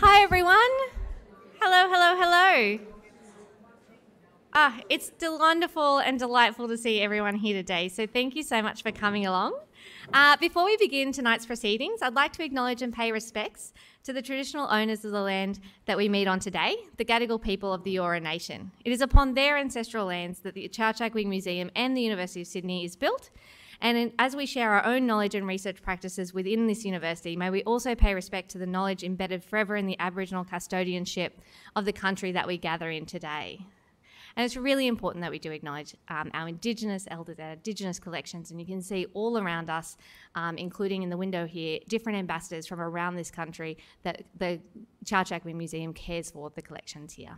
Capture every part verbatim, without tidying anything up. Hi everyone. Hello, hello, hello. Ah, it's wonderful and delightful to see everyone here today, so thank you so much for coming along. Uh, before we begin tonight's proceedings, I'd like to acknowledge and pay respects to the traditional owners of the land that we meet on today, the Gadigal people of the Eora Nation. It is upon their ancestral lands that the Chau Chak Wing Museum and the University of Sydney is built, and in, as we share our own knowledge and research practices within this university, may we also pay respect to the knowledge embedded forever in the Aboriginal custodianship of the country that we gather in today. And it's really important that we do acknowledge um, our Indigenous elders, our Indigenous collections, and you can see all around us, um, including in the window here, different ambassadors from around this country that the Chau Chak Wing Museum cares for the collections here.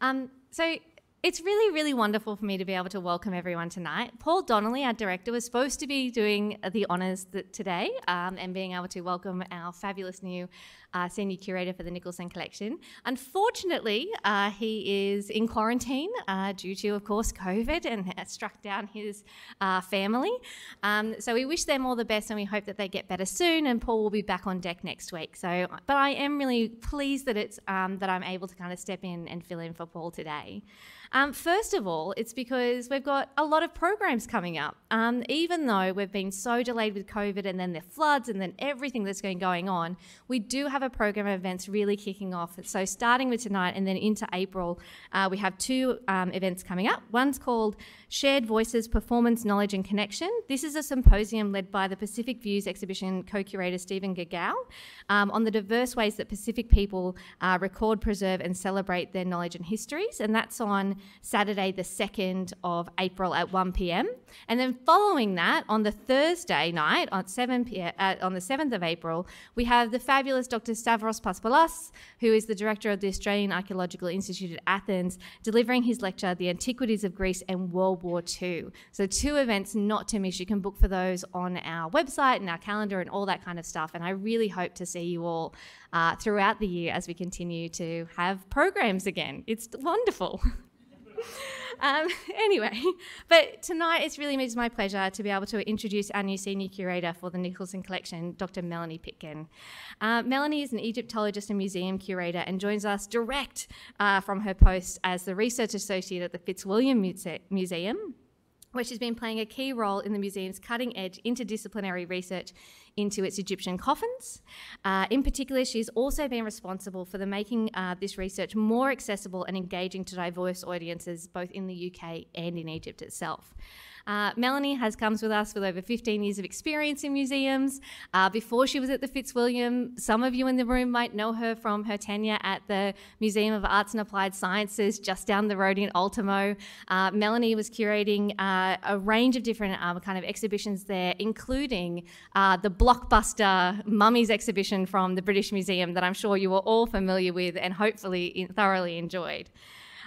Um, so it's really, really wonderful for me to be able to welcome everyone tonight. Paul Donnelly, our director, was supposed to be doing the honours today um, and being able to welcome our fabulous new uh, senior curator for the Nicholson Collection. Unfortunately, uh, he is in quarantine uh, due to, of course, COVID and uh, struck down his uh, family. Um, so we wish them all the best and we hope that they get better soon, and Paul will be back on deck next week. So, but I am really pleased that, it's, um, that I'm able to kind of step in and fill in for Paul today. Um, first of all, it's because we've got a lot of programs coming up. Um, even though we've been so delayed with COVID and then the floods and then everything that's been going on, we do have a program of events really kicking off. So starting with tonight and then into April, uh, we have two um, events coming up. One's called Shared Voices, Performance, Knowledge and Connection. This is a symposium led by the Pacific Views exhibition co-curator Stephen Gagao um, on the diverse ways that Pacific people uh, record, preserve and celebrate their knowledge and histories. And that's on Saturday the second of April at one p m And then following that, on the Thursday night on, seven p m, uh, on the seventh of April, we have the fabulous Doctor Stavros Paspalas, who is the director of the Australian Archaeological Institute at Athens, delivering his lecture, The Antiquities of Greece and World War Two. So two events not to miss. You can book for those on our website and our calendar and all that kind of stuff. And I really hope to see you all uh, throughout the year as we continue to have programs again. It's wonderful. Um, anyway, but tonight it's really my pleasure to be able to introduce our new senior curator for the Nicholson Collection, Doctor Melanie Pitkin. Uh, Melanie is an Egyptologist and museum curator and joins us direct uh, from her post as the research associate at the Fitzwilliam Museum, where she's been playing a key role in the museum's cutting-edge interdisciplinary research into its Egyptian coffins. Uh, in particular, she's also been responsible for the making uh, this research more accessible and engaging to diverse audiences, both in the U K and in Egypt itself. Uh, Melanie has comes with us with over fifteen years of experience in museums. Uh, before she was at the Fitzwilliam, some of you in the room might know her from her tenure at the Museum of Arts and Applied Sciences just down the road in Ultimo. Uh, Melanie was curating uh, a range of different um, kind of exhibitions there, including uh, the blockbuster Mummies exhibition from the British Museum that I'm sure you were all familiar with and hopefully thoroughly enjoyed.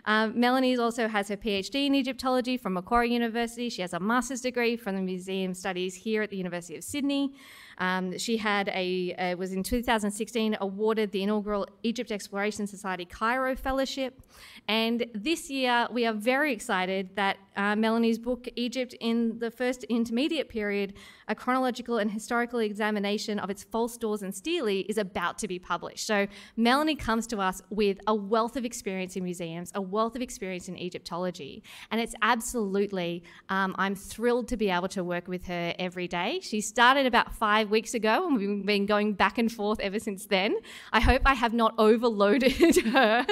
Um, Melanie also has her PhD in Egyptology from Macquarie University. She has a master's degree from the Museum Studies here at the University of Sydney. Um, she had a, uh, was in two thousand sixteen awarded the inaugural Egypt Exploration Society Cairo Fellowship. And this year we are very excited that uh, Melanie's book, Egypt in the First Intermediate Period, A Chronological and Historical Examination of Its False Doors and Stele, is about to be published. So Melanie comes to us with a wealth of experience in museums, a wealth of experience in Egyptology, and it's absolutely, um, I'm thrilled to be able to work with her every day. She started about five weeks ago and we've been going back and forth ever since then. I hope I have not overloaded her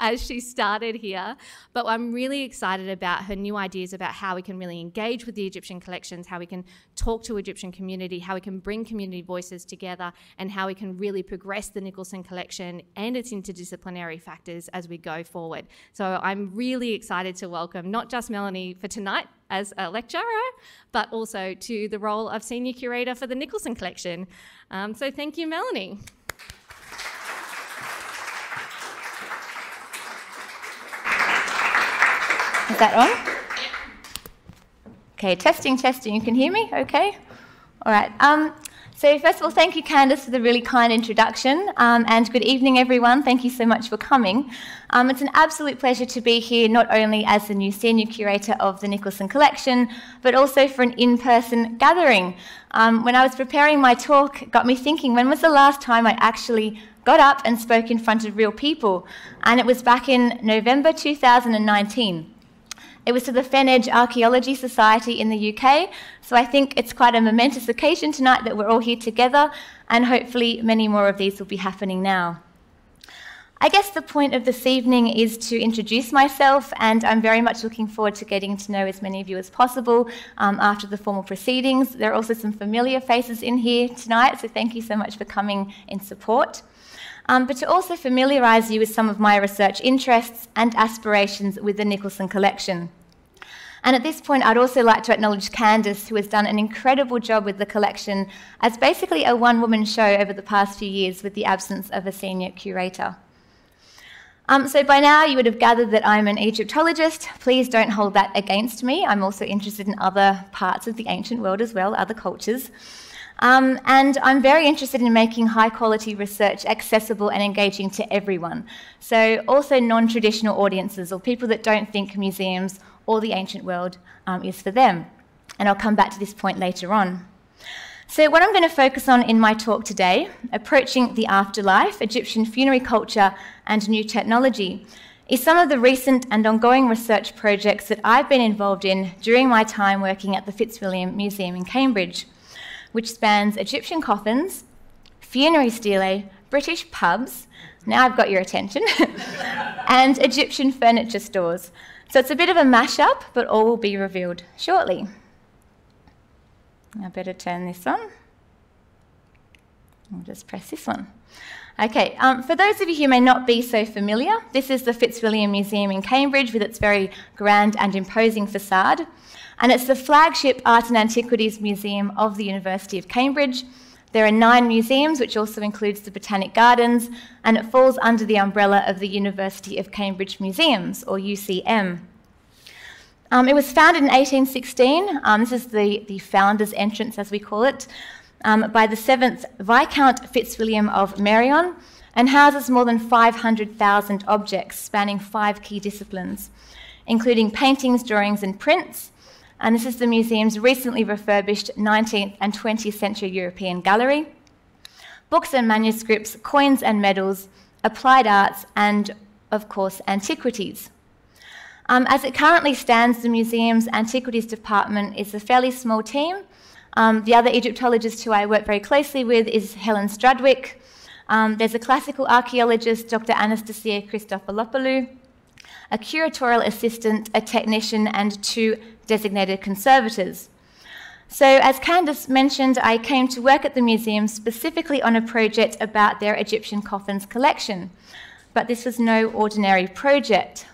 as she started here, but I'm really excited about her new ideas about how we can really engage with the Egyptian collections, how we can talk to Egyptian community, how we can bring community voices together, and how we can really progress the Nicholson Collection and its interdisciplinary factors as we go forward. So I'm really excited to welcome not just Melanie for tonight as a lecturer, but also to the role of Senior Curator for the Nicholson Collection. Um, so thank you, Melanie. Is that on? Okay, testing, testing. You can hear me? Okay. All right. Um, So first of all, thank you, Candice, for the really kind introduction, um, and good evening, everyone. Thank you so much for coming. Um, it's an absolute pleasure to be here, not only as the new Senior Curator of the Nicholson Collection, but also for an in-person gathering. Um, when I was preparing my talk, it got me thinking, when was the last time I actually got up and spoke in front of real people? And it was back in November two thousand nineteen. It was to the Fen Edge Archaeology Society in the U K, so I think it's quite a momentous occasion tonight that we're all here together, and hopefully many more of these will be happening now. I guess the point of this evening is to introduce myself, and I'm very much looking forward to getting to know as many of you as possible um, after the formal proceedings. There are also some familiar faces in here tonight, so thank you so much for coming in support. Um, but to also familiarise you with some of my research interests and aspirations with the Nicholson Collection. And at this point, I'd also like to acknowledge Candice, who has done an incredible job with the collection as basically a one-woman show over the past few years with the absence of a senior curator. Um, so by now, you would have gathered that I'm an Egyptologist. Please don't hold that against me. I'm also interested in other parts of the ancient world as well, other cultures. Um, and I'm very interested in making high-quality research accessible and engaging to everyone, so also non-traditional audiences or people that don't think museums or the ancient world um, is for them. And I'll come back to this point later on. So what I'm going to focus on in my talk today, Approaching the Afterlife, Egyptian Funerary Culture and New Technology, is some of the recent and ongoing research projects that I've been involved in during my time working at the Fitzwilliam Museum in Cambridge, which spans Egyptian coffins, funerary stelae, British pubs, now I've got your attention, and Egyptian furniture stores. So it's a bit of a mash-up, but all will be revealed shortly. I better turn this on. I'll just press this one. Okay, um, for those of you who may not be so familiar, this is the Fitzwilliam Museum in Cambridge with its very grand and imposing facade. And it's the flagship Art and Antiquities Museum of the University of Cambridge. There are nine museums, which also includes the Botanic Gardens, and it falls under the umbrella of the University of Cambridge Museums, or U C M. Um, it was founded in eighteen sixteen. Um, this is the, the founder's entrance, as we call it, um, by the seventh Viscount Fitzwilliam of Merion, and houses more than five hundred thousand objects spanning five key disciplines, including paintings, drawings, and prints. And this is the museum's recently refurbished nineteenth and twentieth century European gallery. Books and manuscripts, coins and medals, applied arts, and, of course, antiquities. Um, as it currently stands, the museum's antiquities department is a fairly small team. Um, the other Egyptologist who I work very closely with is Helen Strudwick. Um, there's a classical archaeologist, Doctor Anastasia Christofilopoulou, a curatorial assistant, a technician, and two designated conservators. So, as Candice mentioned, I came to work at the museum specifically on a project about their Egyptian coffins collection, but this was no ordinary project.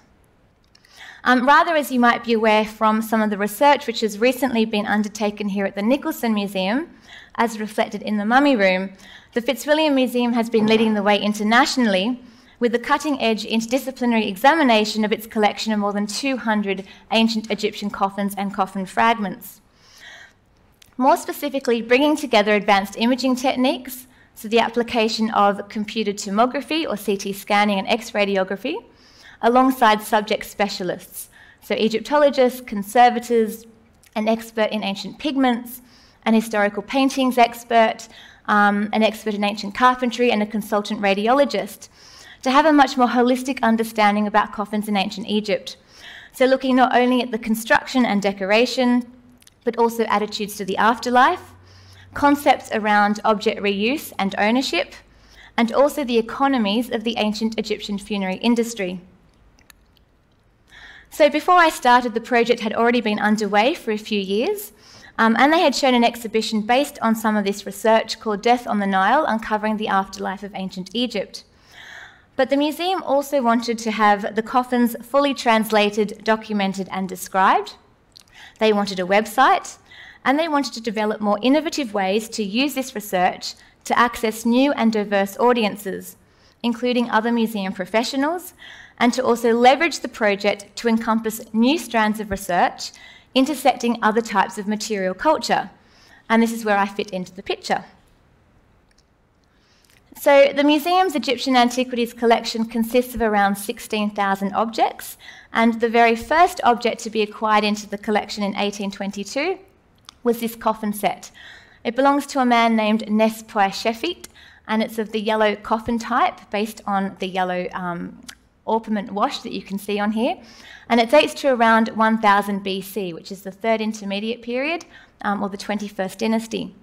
Um, rather, as you might be aware from some of the research which has recently been undertaken here at the Nicholson Museum, as reflected in the Mummy Room, the Fitzwilliam Museum has been leading the way internationally with the cutting-edge interdisciplinary examination of its collection of more than two hundred ancient Egyptian coffins and coffin fragments. More specifically, bringing together advanced imaging techniques, so the application of computed tomography or C T scanning and X-radiography, alongside subject specialists, so Egyptologists, conservators, an expert in ancient pigments, an historical paintings expert, um, an expert in ancient carpentry, and a consultant radiologist, to have a much more holistic understanding about coffins in ancient Egypt. So looking not only at the construction and decoration, but also attitudes to the afterlife, concepts around object reuse and ownership, and also the economies of the ancient Egyptian funerary industry. So before I started, the project had already been underway for a few years, um, and they had shown an exhibition based on some of this research called Death on the Nile, Uncovering the Afterlife of Ancient Egypt. But the museum also wanted to have the coffins fully translated, documented, and described. They wanted a website, and they wanted to develop more innovative ways to use this research to access new and diverse audiences, including other museum professionals, and to also leverage the project to encompass new strands of research, intersecting other types of material culture. And this is where I fit into the picture. So the museum's Egyptian antiquities collection consists of around sixteen thousand objects, and the very first object to be acquired into the collection in eighteen twenty-two was this coffin set. It belongs to a man named Nespawershefyt, and it's of the yellow coffin type based on the yellow um, orpiment wash that you can see on here, and it dates to around one thousand B C, which is the third intermediate period, um, or the twenty-first dynasty.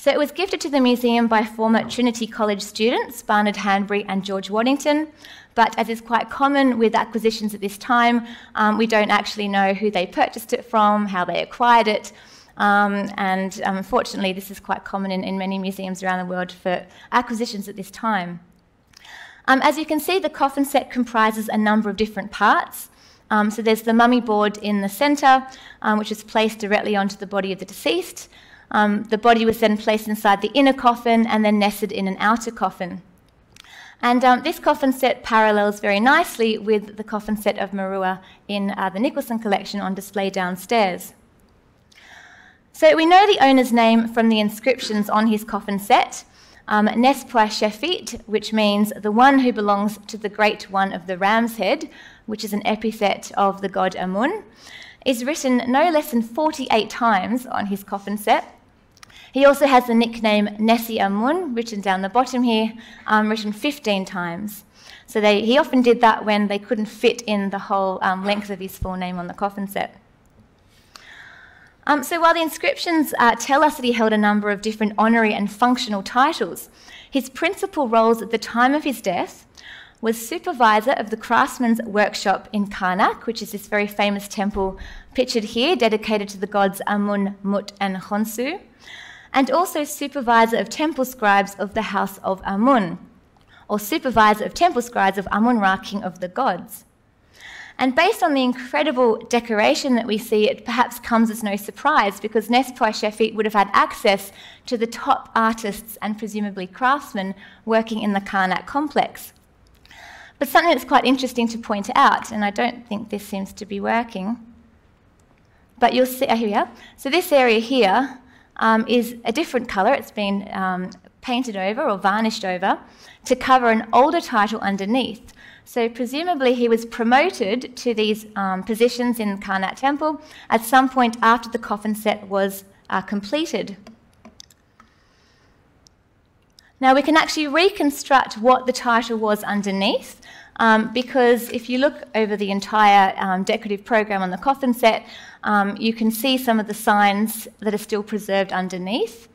So it was gifted to the museum by former Trinity College students, Barnard Hanbury and George Waddington, but as is quite common with acquisitions at this time, um, we don't actually know who they purchased it from, how they acquired it, um, and um, unfortunately this is quite common in, in many museums around the world for acquisitions at this time. Um, as you can see, the coffin set comprises a number of different parts. Um, so there's the mummy board in the centre, um, which is placed directly onto the body of the deceased. Um, the body was then placed inside the inner coffin and then nested in an outer coffin. And um, this coffin set parallels very nicely with the coffin set of Merua in uh, the Nicholson collection on display downstairs. So we know the owner's name from the inscriptions on his coffin set, um, Nespawershefyt, which means the one who belongs to the great one of the ram's head, which is an epithet of the god Amun, is written no less than forty-eight times on his coffin set. He also has the nickname Nesi Amun, written down the bottom here, um, written fifteen times. So they, he often did that when they couldn't fit in the whole um, length of his full name on the coffin set. Um, so while the inscriptions uh, tell us that he held a number of different honorary and functional titles, his principal roles at the time of his death was supervisor of the craftsman's workshop in Karnak, which is this very famous temple pictured here, dedicated to the gods Amun, Mut, and Khonsu, and also supervisor of temple scribes of the house of Amun, or supervisor of temple scribes of Amun-Ra, king of the gods. And based on the incredible decoration that we see, it perhaps comes as no surprise, because Nespawershefyt would have had access to the top artists and presumably craftsmen working in the Karnak complex. But something that's quite interesting to point out, and I don't think this seems to be working, but you'll see, oh, here we are. So this area here um, is a different colour. It's been um, painted over or varnished over to cover an older title underneath. So presumably he was promoted to these um, positions in Karnak Temple at some point after the coffin set was uh, completed. Now we can actually reconstruct what the title was underneath, um, because if you look over the entire um, decorative program on the coffin set, um, you can see some of the signs that are still preserved underneath.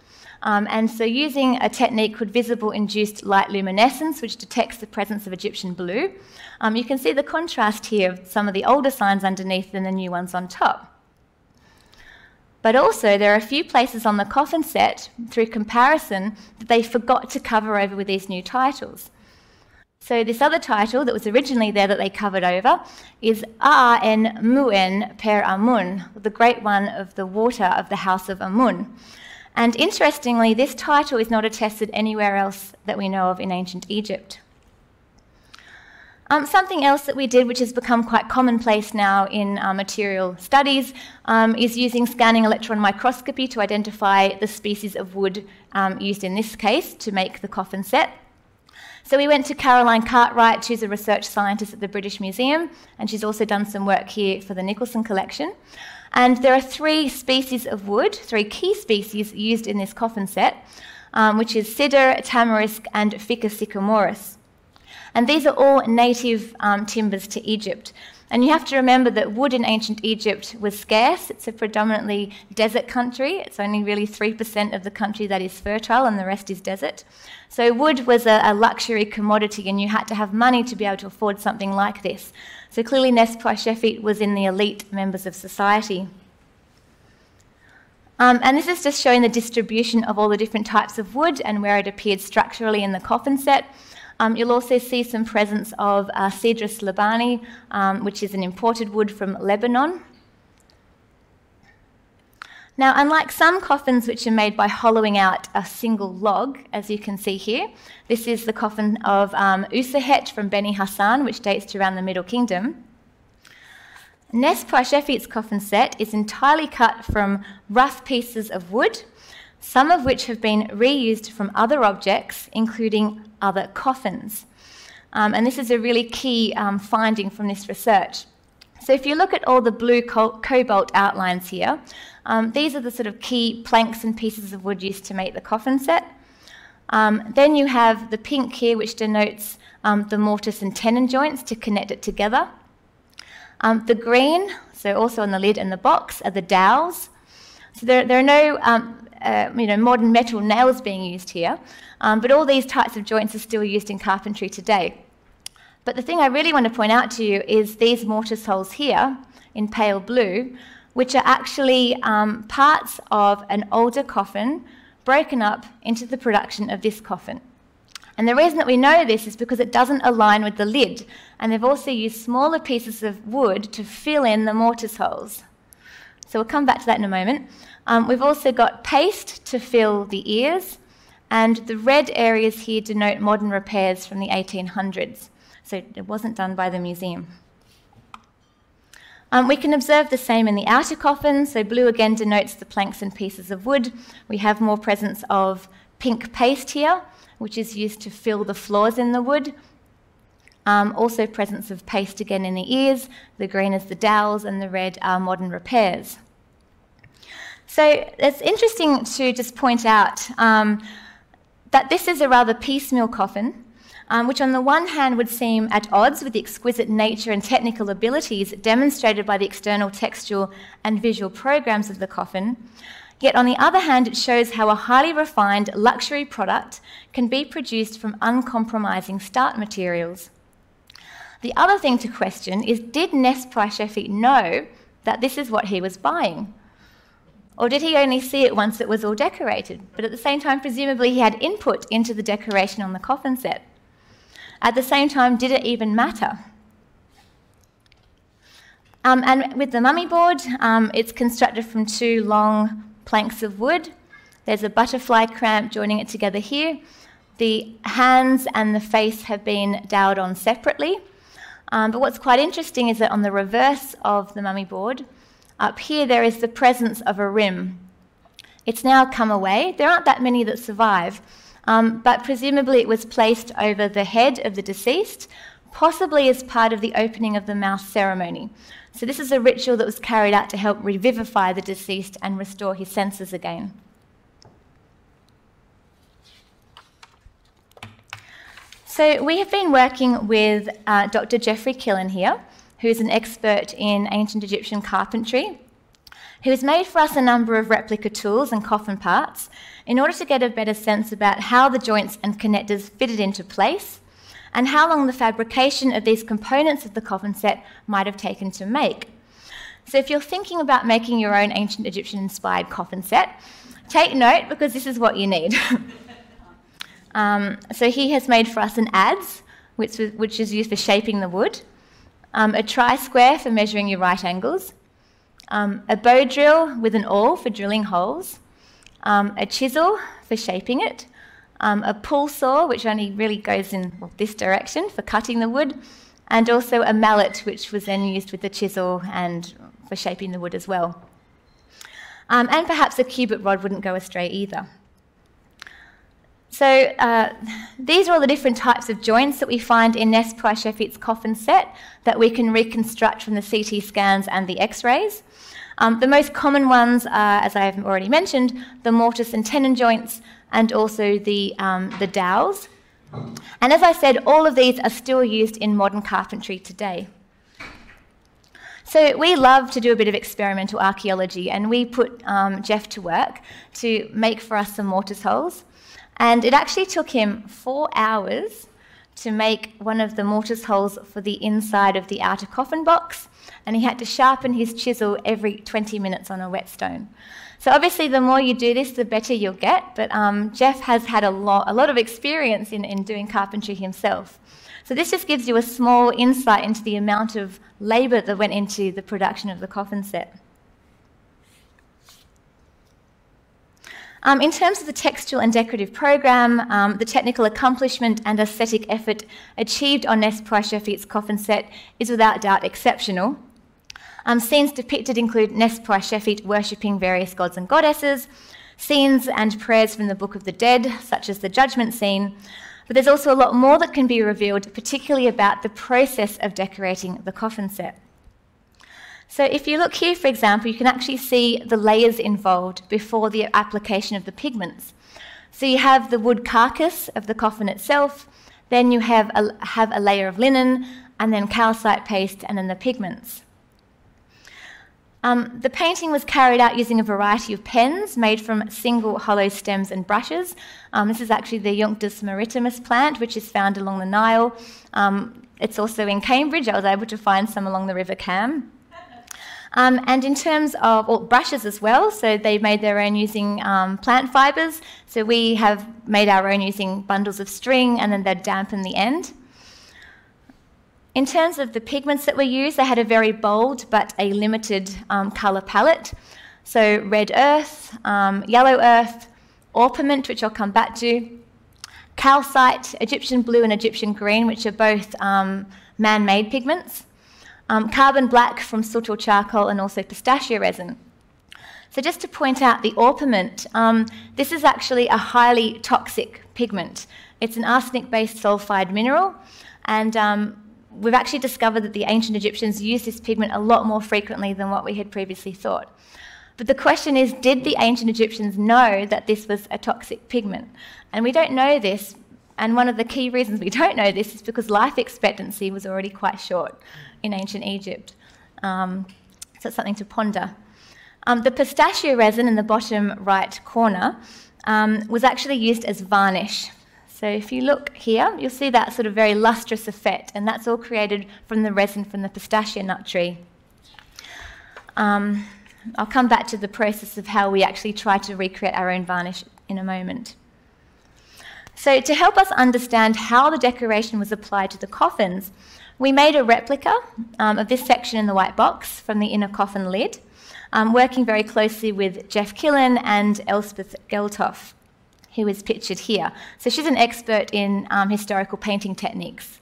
Um, and so using a technique called visible induced light luminescence, which detects the presence of Egyptian blue, um, you can see the contrast here of some of the older signs underneath and the new ones on top. But also, there are a few places on the coffin set, through comparison, that they forgot to cover over with these new titles. So this other title that was originally there that they covered over is A'an Muen Per Amun, the Great One of the Water of the House of Amun. And interestingly, this title is not attested anywhere else that we know of in ancient Egypt. Um, something else that we did, which has become quite commonplace now in uh, material studies, um, is using scanning electron microscopy to identify the species of wood um, used in this case to make the coffin set. So we went to Caroline Cartwright, who's a research scientist at the British Museum, and she's also done some work here for the Nicholson collection. And there are three species of wood, three key species used in this coffin set, um, which is cedar, tamarisk, and Ficus sycamoris. And these are all native um, timbers to Egypt. And you have to remember that wood in ancient Egypt was scarce. It's a predominantly desert country. It's only really three percent of the country that is fertile, and the rest is desert. So wood was a, a luxury commodity, and you had to have money to be able to afford something like this. So clearly Nespawershefyt was in the elite members of society. Um, and this is just showing the distribution of all the different types of wood and where it appeared structurally in the coffin set. Um, you'll also see some presence of uh, Cedrus libani, um, which is an imported wood from Lebanon. Now, unlike some coffins which are made by hollowing out a single log, as you can see here, this is the coffin of um, Usahet from Beni Hassan, which dates to around the Middle Kingdom. Nespawershefyt's coffin set is entirely cut from rough pieces of wood. some of which have been reused from other objects, including other coffins. Um, and this is a really key um, finding from this research. So if you look at all the blue co cobalt outlines here, um, these are the sort of key planks and pieces of wood used to make the coffin set. Um, then you have the pink here, which denotes um, the mortise and tenon joints to connect it together. Um, the green, so also on the lid and the box, are the dowels. So there, there are no um, uh, you know, modern metal nails being used here, um, but all these types of joints are still used in carpentry today. But the thing I really want to point out to you is these mortise holes here, in pale blue, which are actually um, parts of an older coffin broken up into the production of this coffin. And the reason that we know this is because it doesn't align with the lid, and they've also used smaller pieces of wood to fill in the mortise holes. So we'll come back to that in a moment. Um, we've also got paste to fill the ears, and the red areas here denote modern repairs from the eighteen hundreds. So it wasn't done by the museum. Um, we can observe the same in the outer coffin. So blue again denotes the planks and pieces of wood. We have more presence of pink paste here, which is used to fill the flaws in the wood. Um, also presence of paste again in the ears. The green is the dowels and the red are modern repairs. So it's interesting to just point out um, that this is a rather piecemeal coffin, um, which on the one hand would seem at odds with the exquisite nature and technical abilities demonstrated by the external textual and visual programs of the coffin. Yet on the other hand, it shows how a highly refined luxury product can be produced from uncompromising start materials. The other thing to question is, did Nespawershefyt know that this is what he was buying? Or did he only see it once it was all decorated? But at the same time, presumably he had input into the decoration on the coffin set. At the same time, did it even matter? Um, and with the mummy board, um, it's constructed from two long planks of wood. There's a butterfly cramp joining it together here. The hands and the face have been doweled on separately. Um, but what's quite interesting is that on the reverse of the mummy board, up here there is the presence of a rim. It's now come away. There aren't that many that survive, um, but presumably it was placed over the head of the deceased, possibly as part of the opening of the mouth ceremony. So this is a ritual that was carried out to help revivify the deceased and restore his senses again. So we have been working with uh, Doctor Geoffrey Killen here, who is an expert in ancient Egyptian carpentry, who has made for us a number of replica tools and coffin parts in order to get a better sense about how the joints and connectors fitted into place, and how long the fabrication of these components of the coffin set might have taken to make. So if you're thinking about making your own ancient Egyptian-inspired coffin set, take note, because this is what you need. um, so he has made for us an adze, which, which is used for shaping the wood, um, a tri-square for measuring your right angles, um, a bow drill with an awl for drilling holes, um, a chisel for shaping it, Um, a pull saw, which only really goes in this direction for cutting the wood, and also a mallet, which was then used with the chisel and for shaping the wood as well. Um, and perhaps a cubit rod wouldn't go astray either. So uh, these are all the different types of joints that we find in Nespawershefyt's coffin set that we can reconstruct from the C T scans and the X-rays. Um, the most common ones are, as I have already mentioned, the mortise and tenon joints, and also the, um, the dowels. And as I said, all of these are still used in modern carpentry today. So we love to do a bit of experimental archaeology, and we put um, Jeff to work to make for us some mortise holes. And it actually took him four hours to make one of the mortise holes for the inside of the outer coffin box, and he had to sharpen his chisel every twenty minutes on a whetstone. So obviously the more you do this, the better you'll get, but um, Jeff has had a lot, a lot of experience in, in doing carpentry himself. So this just gives you a small insight into the amount of labour that went into the production of the coffin set. Um, in terms of the textual and decorative program, um, the technical accomplishment and aesthetic effort achieved on Nespawershefyt's coffin set is without doubt exceptional. Um, scenes depicted include Nespawershefyt worshipping various gods and goddesses, scenes and prayers from the Book of the Dead, such as the judgment scene, but there's also a lot more that can be revealed, particularly about the process of decorating the coffin set. So if you look here, for example, you can actually see the layers involved before the application of the pigments. So you have the wood carcass of the coffin itself, then you have a, have a layer of linen, and then calcite paste, and then the pigments. Um, the painting was carried out using a variety of pens made from single hollow stems and brushes. Um, this is actually the Junctus maritimus plant, which is found along the Nile. Um, it's also in Cambridge. I was able to find some along the River Cam. Um, and in terms of well, brushes as well, so they made their own using um, plant fibres. So we have made our own using bundles of string, and then they'd dampen the end. In terms of the pigments that were used, they had a very bold but a limited um, colour palette. So red earth, um, yellow earth, orpiment, which I'll come back to, calcite, Egyptian blue and Egyptian green, which are both um, man-made pigments, um, carbon black from soot or charcoal, and also pistachio resin. So just to point out the orpiment, um, this is actually a highly toxic pigment. It's an arsenic-based sulfide mineral, and um, we've actually discovered that the ancient Egyptians used this pigment a lot more frequently than what we had previously thought. But the question is, did the ancient Egyptians know that this was a toxic pigment? And we don't know this, and one of the key reasons we don't know this is because life expectancy was already quite short in ancient Egypt. Um, so it's something to ponder. Um, the pistachio resin in the bottom right corner um, was actually used as varnish. So if you look here, you'll see that sort of very lustrous effect, and that's all created from the resin from the pistachio nut tree. Um, I'll come back to the process of how we actually try to recreate our own varnish in a moment. So to help us understand how the decoration was applied to the coffins, we made a replica um, of this section in the white box from the inner coffin lid, um, working very closely with Jeff Killen and Elspeth Geltoff, who is pictured here. So she's an expert in um, historical painting techniques.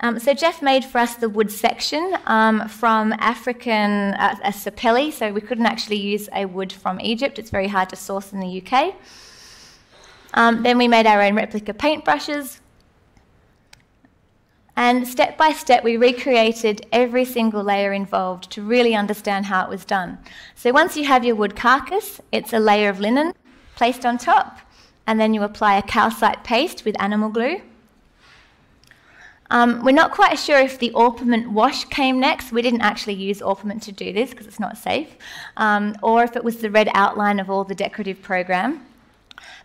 Um, so Jeff made for us the wood section um, from African uh, a sapele, so we couldn't actually use a wood from Egypt. It's very hard to source in the U K. Um, then we made our own replica paintbrushes. And step by step, we recreated every single layer involved to really understand how it was done. So once you have your wood carcass, it's a layer of linen placed on top, and then you apply a calcite paste with animal glue. Um, we're not quite sure if the orpiment wash came next. We didn't actually use orpiment to do this because it's not safe, um, or if it was the red outline of all the decorative program.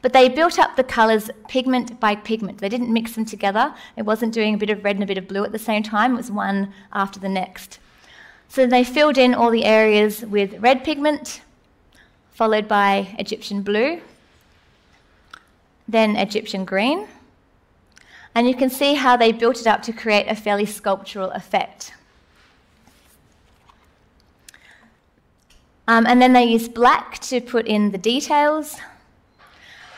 But they built up the colours pigment by pigment. They didn't mix them together. It wasn't doing a bit of red and a bit of blue at the same time. It was one after the next. So they filled in all the areas with red pigment, followed by Egyptian blue, then Egyptian green. And you can see how they built it up to create a fairly sculptural effect. Um, and then they used black to put in the details.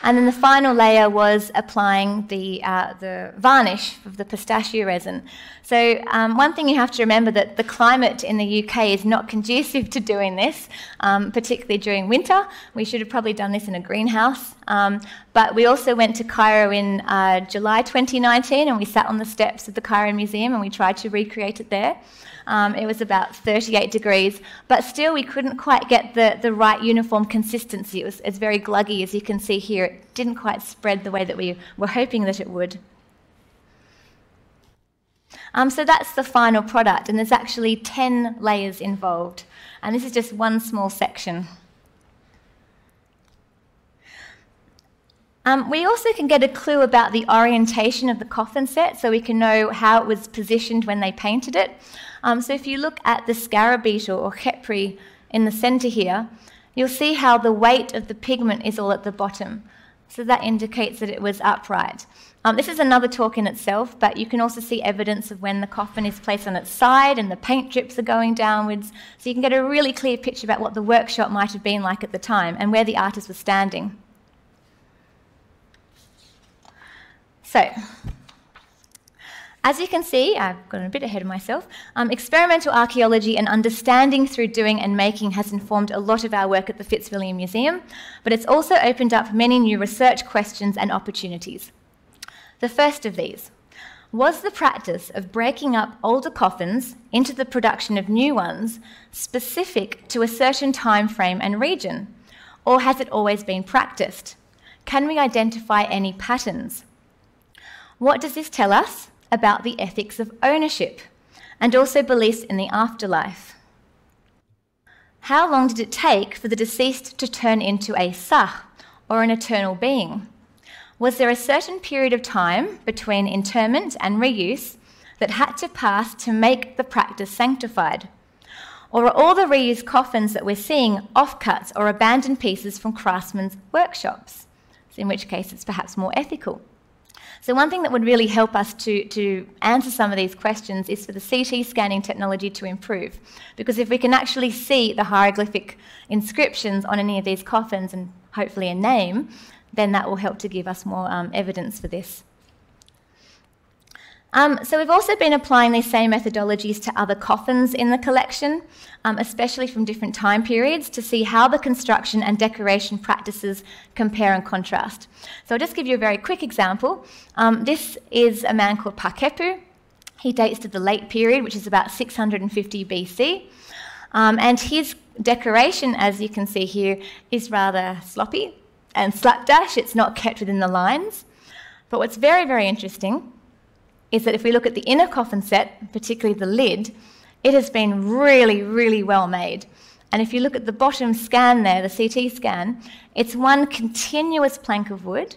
And then the final layer was applying the, uh, the varnish of the pistachio resin. So um, one thing you have to remember that the climate in the U K is not conducive to doing this, um, particularly during winter. We should have probably done this in a greenhouse. Um, but we also went to Cairo in uh, July twenty nineteen, and we sat on the steps of the Cairo Museum and we tried to recreate it there. Um, it was about thirty-eight degrees, but still we couldn't quite get the, the right uniform consistency. It was, it was very gluggy, as you can see here. It didn't quite spread the way that we were hoping that it would. Um, so that's the final product, and there's actually ten layers involved. And this is just one small section. Um, we also can get a clue about the orientation of the coffin set, so we can know how it was positioned when they painted it. Um, so if you look at the scarab beetle, or khepri, in the centre here, you'll see how the weight of the pigment is all at the bottom. So that indicates that it was upright. Um, this is another talk in itself, but you can also see evidence of when the coffin is placed on its side and the paint drips are going downwards. So you can get a really clear picture about what the workshop might have been like at the time and where the artist was standing. So, As you can see, I've gotten a bit ahead of myself, um, experimental archaeology and understanding through doing and making has informed a lot of our work at the Fitzwilliam Museum, but it's also opened up many new research questions and opportunities. The first of these was the practice of breaking up older coffins into the production of new ones specific to a certain time frame and region, or has it always been practiced? Can we identify any patterns? What does this tell us about the ethics of ownership and also beliefs in the afterlife? How long did it take for the deceased to turn into a sah, or an eternal being? Was there a certain period of time between interment and reuse that had to pass to make the practice sanctified? Or are all the reused coffins that we're seeing offcuts or abandoned pieces from craftsmen's workshops? In which case it's perhaps more ethical. So one thing that would really help us to, to answer some of these questions is for the C T scanning technology to improve. Because if we can actually see the hieroglyphic inscriptions on any of these coffins and hopefully a name, then that will help to give us more um, evidence for this. Um, so we've also been applying these same methodologies to other coffins in the collection, um, especially from different time periods, to see how the construction and decoration practices compare and contrast. So I'll just give you a very quick example. Um, this is a man called Pakepu. He dates to the late period, which is about six hundred fifty B C. Um, and his decoration, as you can see here, is rather sloppy and slapdash. It's not kept within the lines. But what's very, very interesting is that if we look at the inner coffin set, particularly the lid, it has been really, really well made. And if you look at the bottom scan there, the C T scan, it's one continuous plank of wood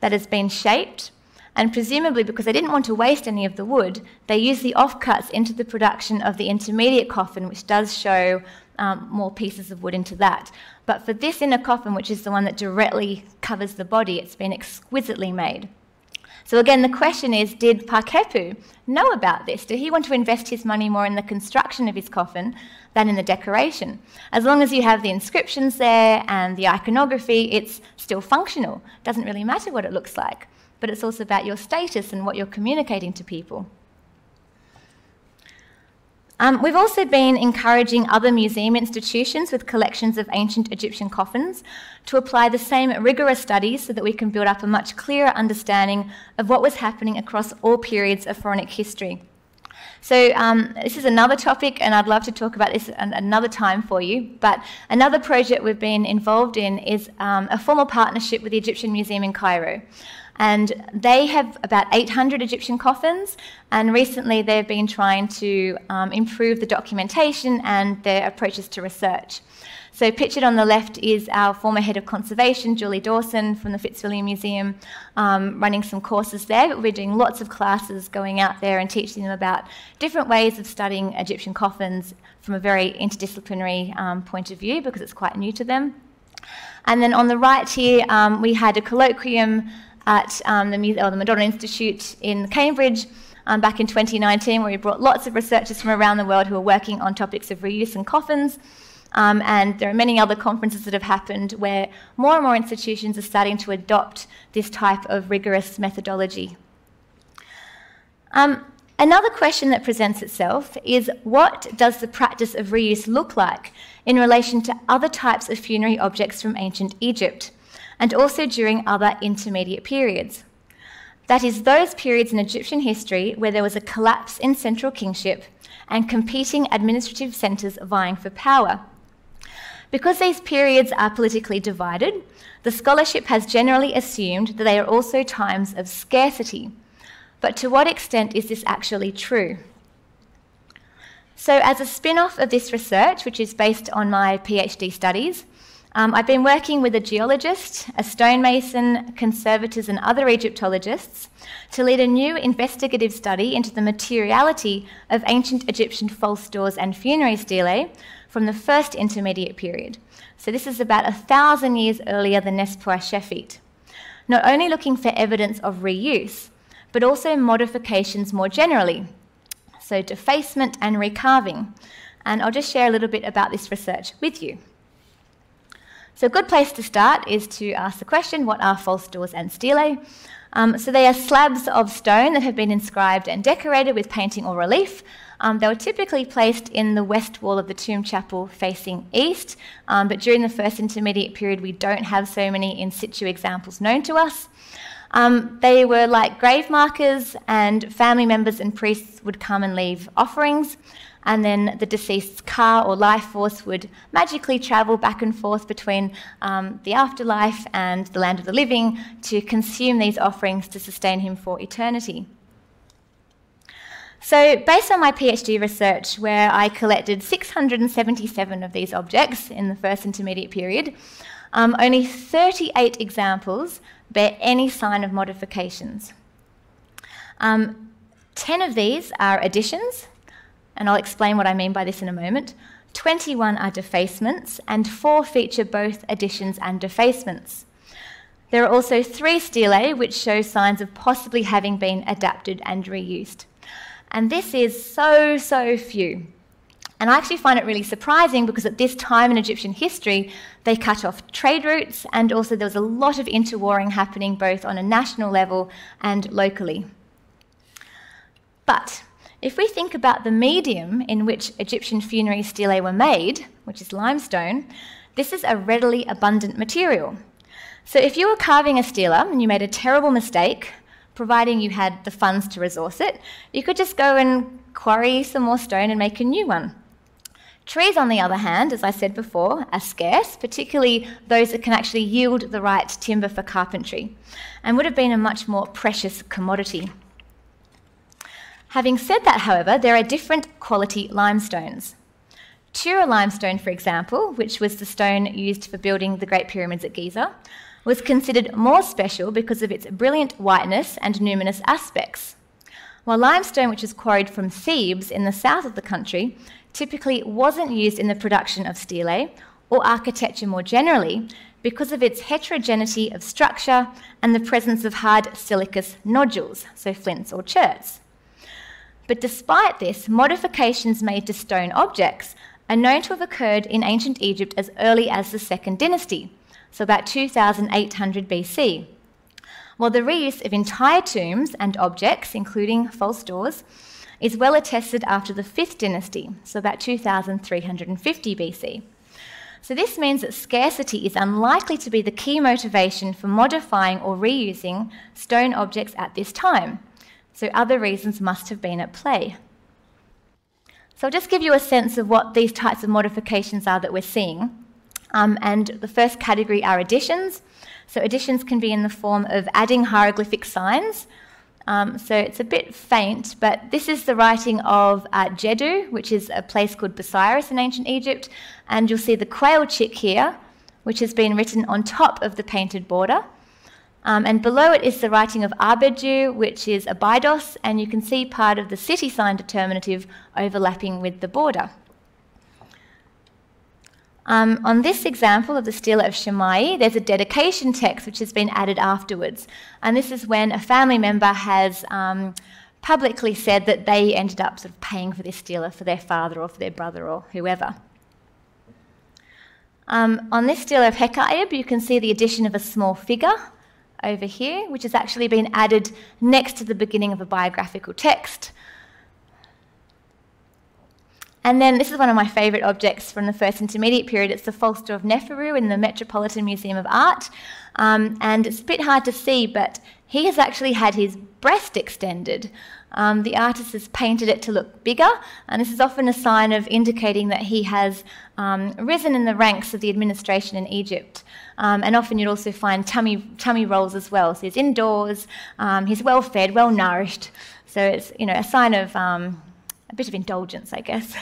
that has been shaped, and presumably because they didn't want to waste any of the wood, they used the offcuts into the production of the intermediate coffin, which does show um, more pieces of wood into that. But for this inner coffin, which is the one that directly covers the body, it's been exquisitely made. So again, the question is, did Pakepu know about this? Did he want to invest his money more in the construction of his coffin than in the decoration? As long as you have the inscriptions there and the iconography, it's still functional. It doesn't really matter what it looks like, but it's also about your status and what you're communicating to people. Um, we've also been encouraging other museum institutions with collections of ancient Egyptian coffins to apply the same rigorous studies so that we can build up a much clearer understanding of what was happening across all periods of pharaonic history. So um, this is another topic, and I'd love to talk about this an another time for you, but another project we've been involved in is um, a formal partnership with the Egyptian Museum in Cairo. And they have about eight hundred Egyptian coffins, and recently they've been trying to um, improve the documentation and their approaches to research. So pictured on the left is our former head of conservation, Julie Dawson, from the Fitzwilliam Museum, um, running some courses there. But we're doing lots of classes going out there and teaching them about different ways of studying Egyptian coffins from a very interdisciplinary um, point of view, because it's quite new to them. And then on the right here, um, we had a colloquium at um, the, Muse or the Madonna Institute in Cambridge um, back in twenty nineteen, where we brought lots of researchers from around the world who are working on topics of reuse and coffins. Um, and there are many other conferences that have happened where more and more institutions are starting to adopt this type of rigorous methodology. Um, another question that presents itself is, what does the practice of reuse look like in relation to other types of funerary objects from ancient Egypt, and also during other intermediate periods? That is, those periods in Egyptian history where there was a collapse in central kingship and competing administrative centres vying for power. Because these periods are politically divided, the scholarship has generally assumed that they are also times of scarcity. But to what extent is this actually true? So as a spin-off of this research, which is based on my PhD studies, Um, I've been working with a geologist, a stonemason, conservators and other Egyptologists to lead a new investigative study into the materiality of ancient Egyptian false doors and funerary stelae from the first intermediate period. So this is about a thousand years earlier than Nespawershefyt. Not only looking for evidence of reuse, but also modifications more generally, so defacement and recarving. And I'll just share a little bit about this research with you. So a good place to start is to ask the question, what are false doors and stelae? Um, so they are slabs of stone that have been inscribed and decorated with painting or relief. Um, they were typically placed in the west wall of the tomb chapel facing east, um, but during the First Intermediate period we don't have so many in situ examples known to us. Um, they were like grave markers, and family members and priests would come and leave offerings, and then the deceased's car or life force would magically travel back and forth between um, the afterlife and the land of the living to consume these offerings to sustain him for eternity. So based on my PhD research, where I collected six hundred seventy-seven of these objects in the First Intermediate period, Um, only thirty-eight examples bear any sign of modifications. Um, ten of these are additions, and I'll explain what I mean by this in a moment. twenty-one are defacements, and four feature both additions and defacements. There are also three stelae which show signs of possibly having been adapted and reused. And this is so, so few. And I actually find it really surprising, because at this time in Egyptian history, they cut off trade routes, and also there was a lot of interwarring happening both on a national level and locally. But if we think about the medium in which Egyptian funerary stelae were made, which is limestone, this is a readily abundant material. So if you were carving a stela and you made a terrible mistake, providing you had the funds to resource it, you could just go and quarry some more stone and make a new one. Trees, on the other hand, as I said before, are scarce, particularly those that can actually yield the right timber for carpentry, and would have been a much more precious commodity. Having said that, however, there are different quality limestones. Tura limestone, for example, which was the stone used for building the Great Pyramids at Giza, was considered more special because of its brilliant whiteness and numinous aspects, while limestone, which is quarried from Thebes in the south of the country, typically wasn't used in the production of stelae or architecture more generally because of its heterogeneity of structure and the presence of hard silicous nodules, so flints or cherts. But despite this, modifications made to stone objects are known to have occurred in ancient Egypt as early as the Second Dynasty, so about two thousand eight hundred B C. While the reuse of entire tombs and objects, including false doors, is well attested after the Fifth Dynasty, so about two thousand three hundred fifty B C. So this means that scarcity is unlikely to be the key motivation for modifying or reusing stone objects at this time, so other reasons must have been at play. So I'll just give you a sense of what these types of modifications are that we're seeing. Um, and the first category are additions. So additions can be in the form of adding hieroglyphic signs. Um, so it's a bit faint, but this is the writing of uh, Jedu, which is a place called Busiris in ancient Egypt, and you'll see the quail chick here, which has been written on top of the painted border. Um, and below it is the writing of Arbedu, which is Abydos, and you can see part of the city sign determinative overlapping with the border. Um, on this example of the stela of Shammai, there's a dedication text which has been added afterwards. And this is when a family member has um, publicly said that they ended up sort of paying for this stela for their father or for their brother or whoever. Um, on this stela of Hekaib, you can see the addition of a small figure over here, which has actually been added next to the beginning of a biographical text. And then this is one of my favourite objects from the First Intermediate period. It's the false door of Neferu in the Metropolitan Museum of Art. Um, and it's a bit hard to see, but he has actually had his breast extended. Um, the artist has painted it to look bigger, and this is often a sign of indicating that he has um, risen in the ranks of the administration in Egypt. Um, and often you'd also find tummy, tummy rolls as well. So he's indoors, um, he's well-fed, well-nourished. So it's, you know, a sign of... Um, A bit of indulgence, I guess.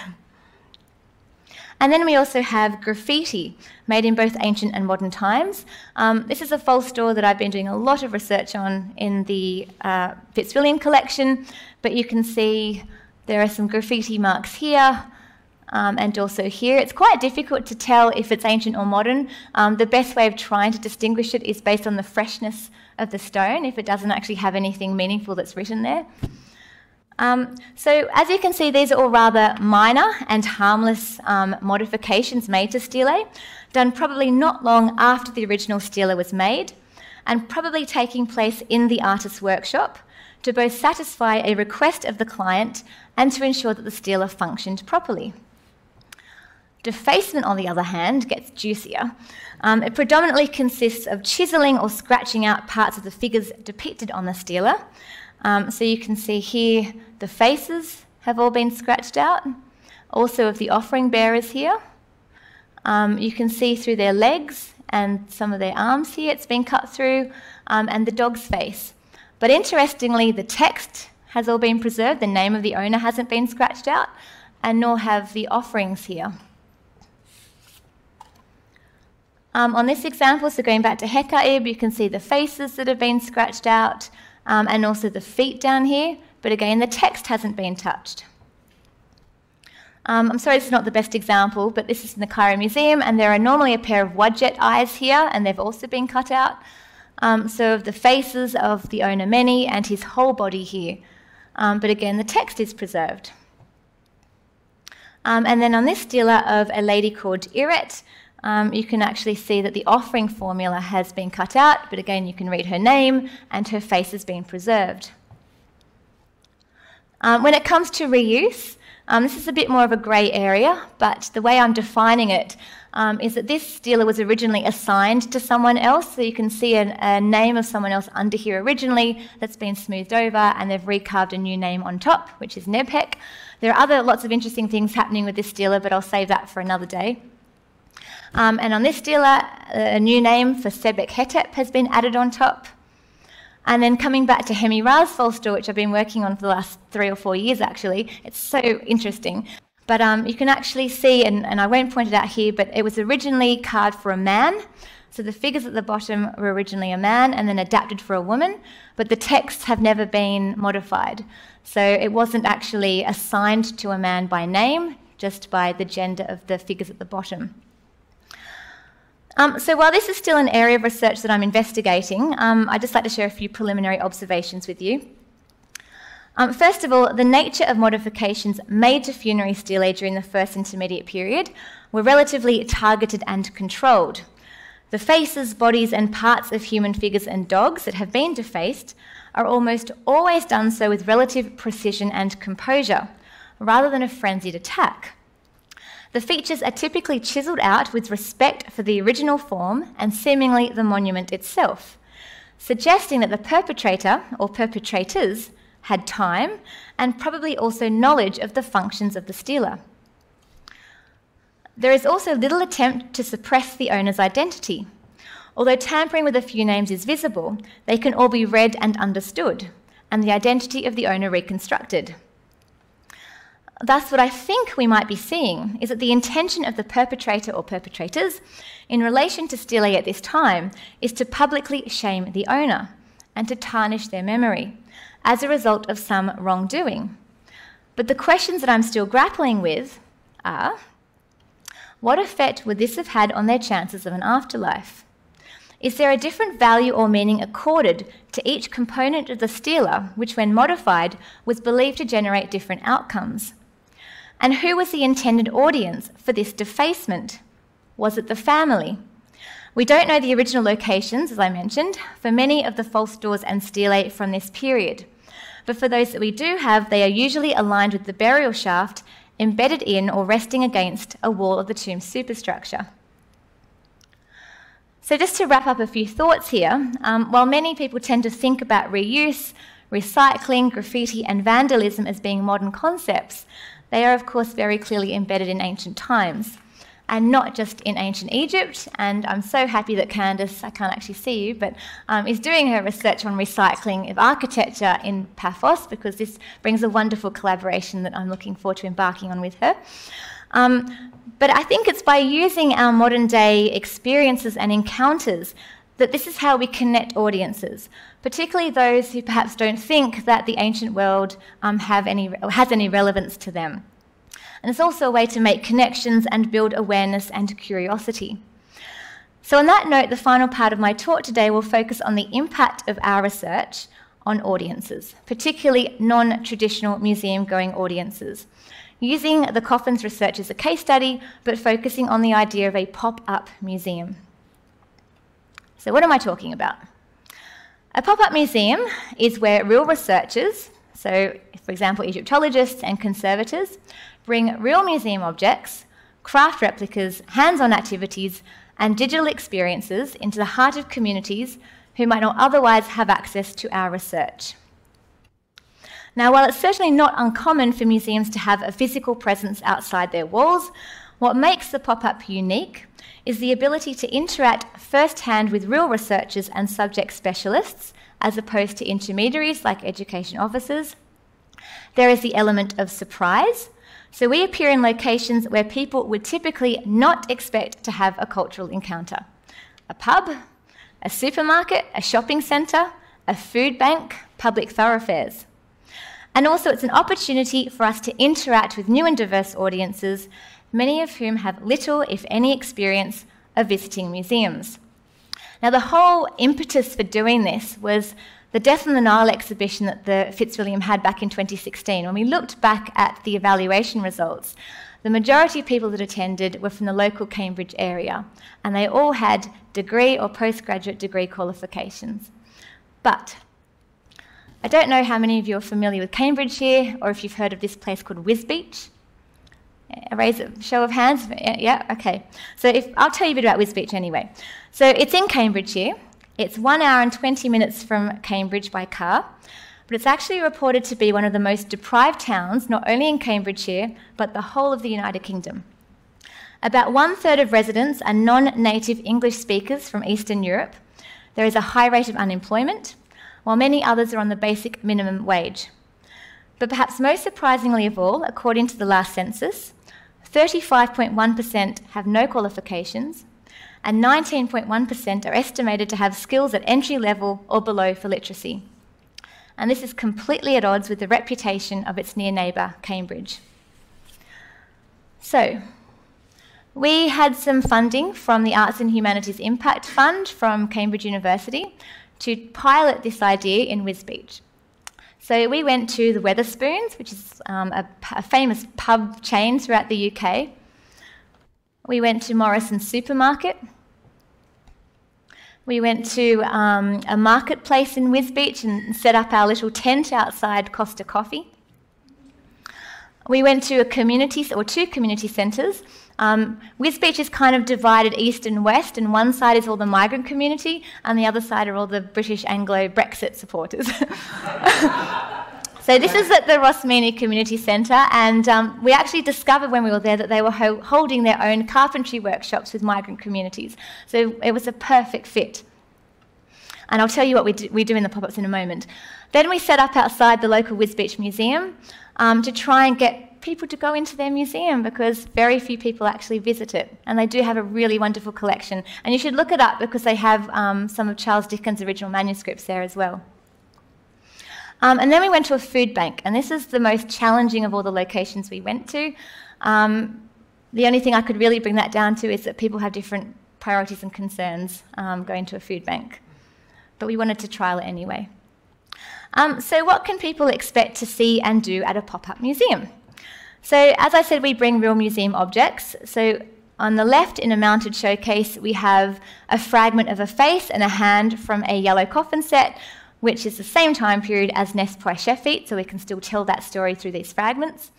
And then we also have graffiti, made in both ancient and modern times. Um, this is a false door that I've been doing a lot of research on in the uh, Fitzwilliam collection, but you can see there are some graffiti marks here um, and also here. It's quite difficult to tell if it's ancient or modern. Um, the best way of trying to distinguish it is based on the freshness of the stone, if it doesn't actually have anything meaningful that's written there. Um, so, as you can see, these are all rather minor and harmless um, modifications made to stelae, done probably not long after the original stela was made, and probably taking place in the artist's workshop to both satisfy a request of the client and to ensure that the stealer functioned properly. Defacement, on the other hand, gets juicier. Um, it predominantly consists of chiseling or scratching out parts of the figures depicted on the stealer. Um, so you can see here the faces have all been scratched out, also of the offering bearers here. Um, you can see through their legs and some of their arms here, it's been cut through, um, and the dog's face. But interestingly, the text has all been preserved, the name of the owner hasn't been scratched out, and nor have the offerings here. Um, on this example, so going back to Hekaib, you can see the faces that have been scratched out, um, and also the feet down here, but again, the text hasn't been touched. Um, I'm sorry this is not the best example, but this is in the Cairo Museum, and there are normally a pair of wadjet eyes here, and they've also been cut out. Um, so of the faces of the owner Meni and his whole body here. Um, but again, the text is preserved. Um, and then on this stealer of a lady called Iret, um, you can actually see that the offering formula has been cut out, but again, you can read her name, and her face has been preserved. Um, when it comes to reuse, Um, this is a bit more of a grey area, but the way I'm defining it um, is that this stealer was originally assigned to someone else, so you can see an, a name of someone else under here originally that's been smoothed over, and they've recarved a new name on top, which is Nebhek. There are other lots of interesting things happening with this stealer, but I'll save that for another day. Um, and on this stealer, a new name for Sebek Hetep has been added on top. And then coming back to Hemira's Folster, which I've been working on for the last three or four years, actually. It's so interesting. But um, you can actually see, and, and I won't point it out here, but it was originally carved for a man. So the figures at the bottom were originally a man and then adapted for a woman. But the texts have never been modified. So it wasn't actually assigned to a man by name, just by the gender of the figures at the bottom. Um, so while this is still an area of research that I'm investigating, um, I'd just like to share a few preliminary observations with you. Um, first of all, the nature of modifications made to funerary stelae during the first intermediate period were relatively targeted and controlled. The faces, bodies and parts of human figures and dogs that have been defaced are almost always done so with relative precision and composure, rather than a frenzied attack. The features are typically chiselled out with respect for the original form and seemingly the monument itself, suggesting that the perpetrator or perpetrators had time and probably also knowledge of the functions of the stealer. There is also little attempt to suppress the owner's identity. Although tampering with a few names is visible, they can all be read and understood, and the identity of the owner reconstructed. Thus, what I think we might be seeing is that the intention of the perpetrator or perpetrators in relation to stelae at this time is to publicly shame the owner and to tarnish their memory as a result of some wrongdoing. But the questions that I'm still grappling with are, what effect would this have had on their chances of an afterlife? Is there a different value or meaning accorded to each component of the stealer, which when modified was believed to generate different outcomes? And who was the intended audience for this defacement? Was it the family? We don't know the original locations, as I mentioned, for many of the false doors and stelae from this period. But for those that we do have, they are usually aligned with the burial shaft, embedded in or resting against a wall of the tomb's superstructure. So just to wrap up a few thoughts here, um, while many people tend to think about reuse, recycling, graffiti and vandalism as being modern concepts, they are of course very clearly embedded in ancient times, and not just in ancient Egypt. And I'm so happy that Candace, I can't actually see you, but um, is doing her research on recycling of architecture in Paphos, because this brings a wonderful collaboration that I'm looking forward to embarking on with her. Um, but I think it's by using our modern day experiences and encounters that this is how we connect audiences, particularly those who perhaps don't think that the ancient world um, have any, has any relevance to them. And it's also a way to make connections and build awareness and curiosity. So on that note, the final part of my talk today will focus on the impact of our research on audiences, particularly non-traditional museum-going audiences, using the coffins research as a case study, but focusing on the idea of a pop-up museum. So what am I talking about? A pop-up museum is where real researchers, so for example Egyptologists and conservators, bring real museum objects, craft replicas, hands-on activities and digital experiences into the heart of communities who might not otherwise have access to our research. Now, while it's certainly not uncommon for museums to have a physical presence outside their walls, what makes the pop-up unique is the ability to interact firsthand with real researchers and subject specialists, as opposed to intermediaries like education officers. There is the element of surprise. So we appear in locations where people would typically not expect to have a cultural encounter. A pub, a supermarket, a shopping centre, a food bank, public thoroughfares. And also it's an opportunity for us to interact with new and diverse audiences, many of whom have little, if any, experience of visiting museums. Now, the whole impetus for doing this was the Death on the Nile exhibition that the Fitzwilliam had back in twenty sixteen. When we looked back at the evaluation results, the majority of people that attended were from the local Cambridge area, and they all had degree or postgraduate degree qualifications. But I don't know how many of you are familiar with Cambridgeshire, or if you've heard of this place called Wisbech. A raise a show of hands? Yeah, okay. So if, I'll tell you a bit about Wisbech anyway. So it's in Cambridgeshire. It's one hour and twenty minutes from Cambridge by car, but it's actually reported to be one of the most deprived towns, not only in Cambridgeshire, but the whole of the United Kingdom. About one-third of residents are non-native English speakers from Eastern Europe. There is a high rate of unemployment, while many others are on the basic minimum wage. But perhaps most surprisingly of all, according to the last census, thirty-five point one percent have no qualifications, and nineteen point one percent are estimated to have skills at entry level or below for literacy. And this is completely at odds with the reputation of its near neighbour, Cambridge. So, we had some funding from the Arts and Humanities Impact Fund from Cambridge University to pilot this idea in Wisbech. So we went to the Wetherspoons, which is um, a, a famous pub chain throughout the U K. We went to Morrison's Supermarket. We went to um, a marketplace in Wisbech and set up our little tent outside Costa Coffee. We went to a community, or two community centres. Um, Wisbech is kind of divided east and west, and one side is all the migrant community, and the other side are all the British Anglo-Brexit supporters. So this is at the Rosmini Community Centre, and um, we actually discovered when we were there that they were ho holding their own carpentry workshops with migrant communities. So it was a perfect fit. And I'll tell you what we do, we do in the pop-ups in a moment. Then we set up outside the local Wisbech Museum um, to try and get people to go into their museum, because very few people actually visit it, and they do have a really wonderful collection, and you should look it up because they have um, some of Charles Dickens' original manuscripts there as well. Um, and then we went to a food bank, and this is the most challenging of all the locations we went to. Um, the only thing I could really bring that down to is that people have different priorities and concerns um, going to a food bank, but we wanted to trial it anyway. Um, so what can people expect to see and do at a pop-up museum? So, as I said, we bring real museum objects. So, on the left, in a mounted showcase, we have a fragment of a face and a hand from a yellow coffin set, which is the same time period as Nespawershefyt, so we can still tell that story through these fragments.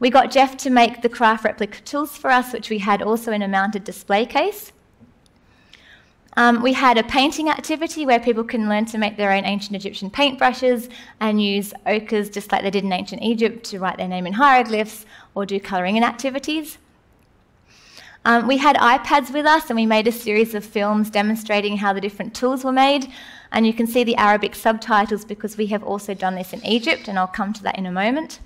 We got Jeff to make the craft replica tools for us, which we had also in a mounted display case. Um, we had a painting activity where people can learn to make their own ancient Egyptian paintbrushes and use ochres just like they did in ancient Egypt to write their name in hieroglyphs or do colouring in activities. Um, we had iPads with us, and we made a series of films demonstrating how the different tools were made, and you can see the Arabic subtitles because we have also done this in Egypt, and I'll come to that in a moment.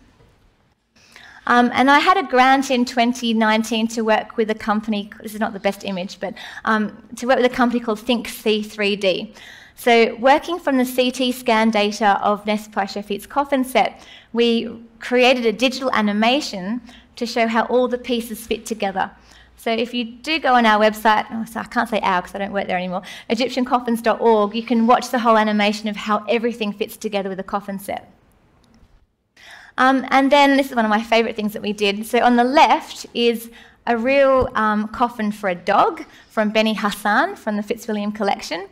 Um, and I had a grant in twenty nineteen to work with a company, this is not the best image, but um, to work with a company called Think C three D. So working from the C T scan data of Nespawershefyt's coffin set, we created a digital animation to show how all the pieces fit together. So if you do go on our website, oh, sorry, I can't say our because I don't work there anymore, Egyptian coffins dot org, you can watch the whole animation of how everything fits together with a coffin set. Um, and then, this is one of my favourite things that we did. So on the left is a real um, coffin for a dog from Benny Hassan from the Fitzwilliam Collection.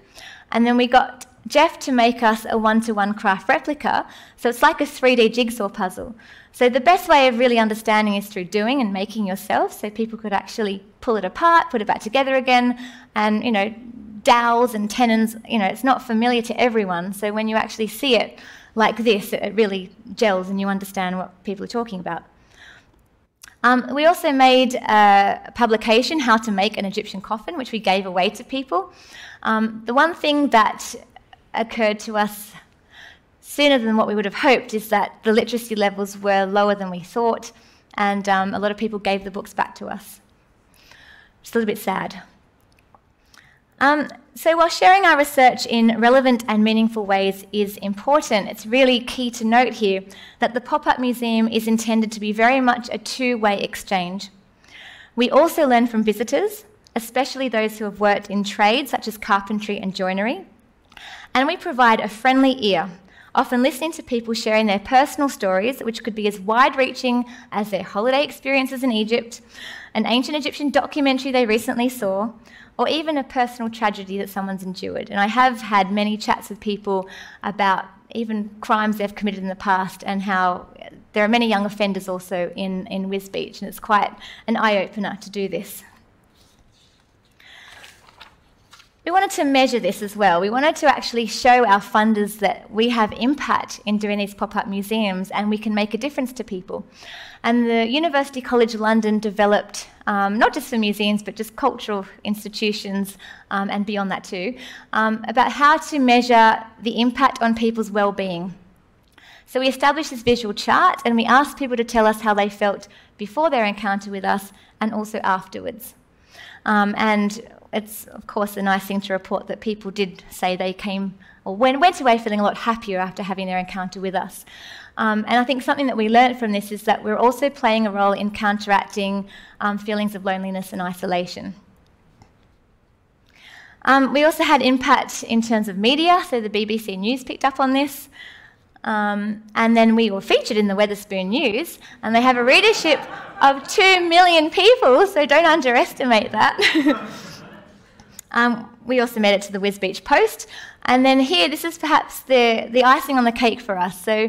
And then we got Jeff to make us a one-to-one craft replica, so it's like a three D jigsaw puzzle. So the best way of really understanding is through doing and making yourself, so people could actually pull it apart, put it back together again, and, you know, dowels and tenons, you know, it's not familiar to everyone, so when you actually see it like this, it really gels and you understand what people are talking about. Um, we also made a publication, How to Make an Egyptian Coffin, which we gave away to people. Um, the one thing that occurred to us sooner than what we would have hoped is that the literacy levels were lower than we thought, and um, a lot of people gave the books back to us. It's a little bit sad. Um, so while sharing our research in relevant and meaningful ways is important, it's really key to note here that the pop-up museum is intended to be very much a two-way exchange. We also learn from visitors, especially those who have worked in trades such as carpentry and joinery, and we provide a friendly ear, often listening to people sharing their personal stories, which could be as wide-reaching as their holiday experiences in Egypt, an ancient Egyptian documentary they recently saw, or even a personal tragedy that someone's endured. And I have had many chats with people about even crimes they've committed in the past, and how there are many young offenders also in, in Wisbech, and it's quite an eye-opener to do this. We wanted to measure this as well. We wanted to actually show our funders that we have impact in doing these pop-up museums and we can make a difference to people. And the University College London developed, um, not just for museums, but just cultural institutions um, and beyond that too, um, about how to measure the impact on people's well-being. So we established this visual chart and we asked people to tell us how they felt before their encounter with us and also afterwards. Um, and it's, of course, a nice thing to report that people did say they came or went away feeling a lot happier after having their encounter with us. Um, and I think something that we learned from this is that we're also playing a role in counteracting um, feelings of loneliness and isolation. Um, we also had impact in terms of media, so the B B C News picked up on this. Um, and then we were featured in the Wetherspoon News, and they have a readership of two million people, so don't underestimate that. Um, we also made it to the Wisbech Post. And then here, this is perhaps the, the icing on the cake for us. So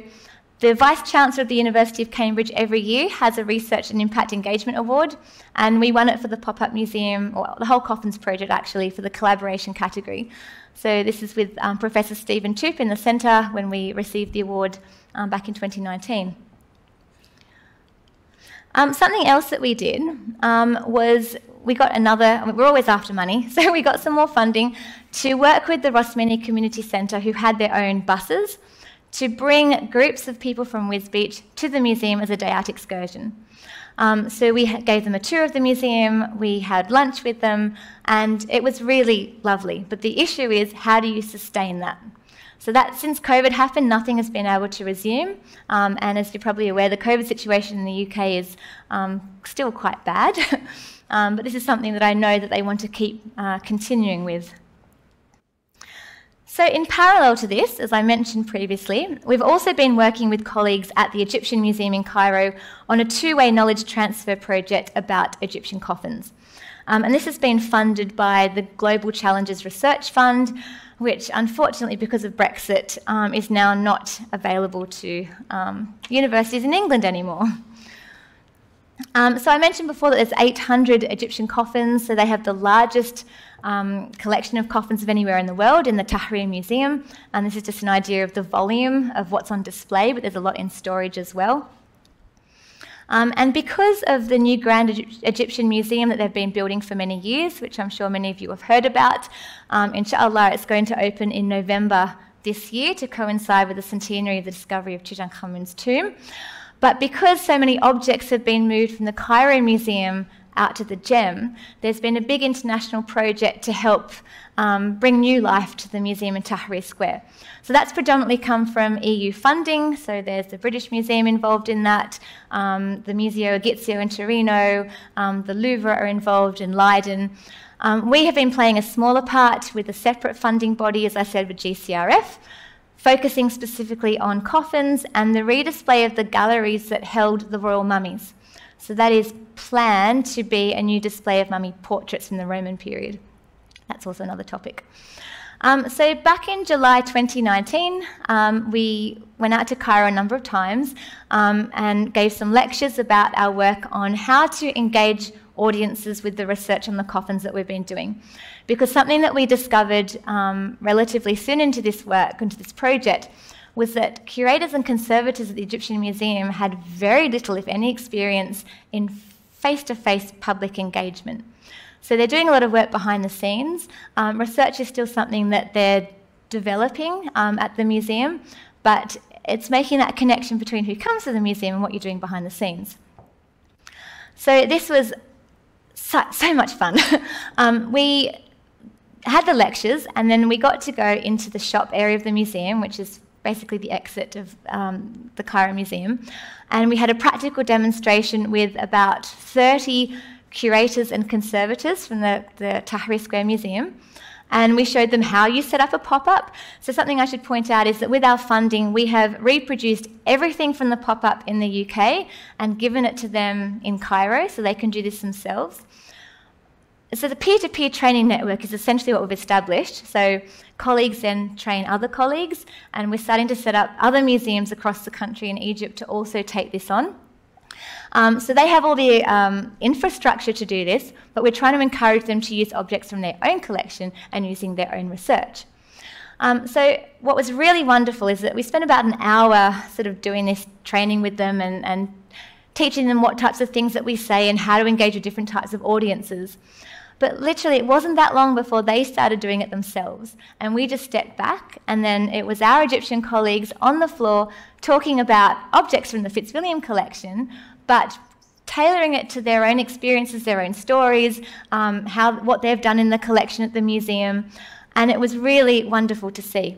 the Vice-Chancellor of the University of Cambridge every year has a Research and Impact Engagement Award, and we won it for the Pop-Up Museum, or the whole Coffins project actually, for the collaboration category. So this is with um, Professor Stephen Toop in the centre when we received the award um, back in twenty nineteen. Um, something else that we did um, was we got another, I mean, we're always after money, so we got some more funding to work with the Rosmini Community Centre, who had their own buses, to bring groups of people from Wisbech to the museum as a day-out excursion. Um, so we gave them a tour of the museum, we had lunch with them, and it was really lovely. But the issue is, how do you sustain that? So that since COVID happened, nothing has been able to resume. Um, and as you're probably aware, the COVID situation in the U K is um, still quite bad. um, but this is something that I know that they want to keep uh, continuing with. So in parallel to this, as I mentioned previously, we've also been working with colleagues at the Egyptian Museum in Cairo on a two-way knowledge transfer project about Egyptian coffins. Um, and this has been funded by the Global Challenges Research Fund, which unfortunately, because of Brexit, um, is now not available to um, universities in England anymore. Um, so I mentioned before that there's eight hundred Egyptian coffins, so they have the largest um, collection of coffins of anywhere in the world in the Tahrir Museum, and this is just an idea of the volume of what's on display, but there's a lot in storage as well. Um, and because of the new Grand Egyptian Museum that they've been building for many years, which I'm sure many of you have heard about, um, inshallah it's going to open in November this year to coincide with the centenary of the discovery of Tutankhamun's tomb. But because so many objects have been moved from the Cairo Museum out to the GEM, there's been a big international project to help um, bring new life to the museum in Tahrir Square. So that's predominantly come from E U funding, so there's the British Museum involved in that, um, the Museo Egizio in Torino, um, the Louvre are involved in Leiden. Um, we have been playing a smaller part with a separate funding body, as I said, with G C R F, focusing specifically on coffins and the redisplay of the galleries that held the royal mummies. So that is planned to be a new display of mummy portraits from the Roman period. That's also another topic. Um, so back in July twenty nineteen, um, we went out to Cairo a number of times um, and gave some lectures about our work on how to engage audiences with the research on the coffins that we've been doing. Because something that we discovered um, relatively soon into this work, into this project, was that curators and conservators at the Egyptian Museum had very little, if any, experience in face-to-face public engagement. So they're doing a lot of work behind the scenes. Um, research is still something that they're developing um, at the museum, but it's making that connection between who comes to the museum and what you're doing behind the scenes. So this was so, so much fun. um, we had the lectures, and then we got to go into the shop area of the museum, which is basically the exit of um, the Cairo Museum. And we had a practical demonstration with about thirty curators and conservators from the, the Tahrir Square Museum. And we showed them how you set up a pop-up. So something I should point out is that with our funding, we have reproduced everything from the pop-up in the U K and given it to them in Cairo so they can do this themselves. So the peer-to-peer training network is essentially what we've established. So colleagues then train other colleagues, and we're starting to set up other museums across the country in Egypt to also take this on. Um, so they have all the um, infrastructure to do this, but we're trying to encourage them to use objects from their own collection and using their own research. Um, so what was really wonderful is that we spent about an hour sort of doing this training with them and, and teaching them what types of things that we say and how to engage with different types of audiences. But literally, it wasn't that long before they started doing it themselves. And we just stepped back, and then it was our Egyptian colleagues on the floor talking about objects from the Fitzwilliam collection, but tailoring it to their own experiences, their own stories, um, how, what they've done in the collection at the museum. And it was really wonderful to see.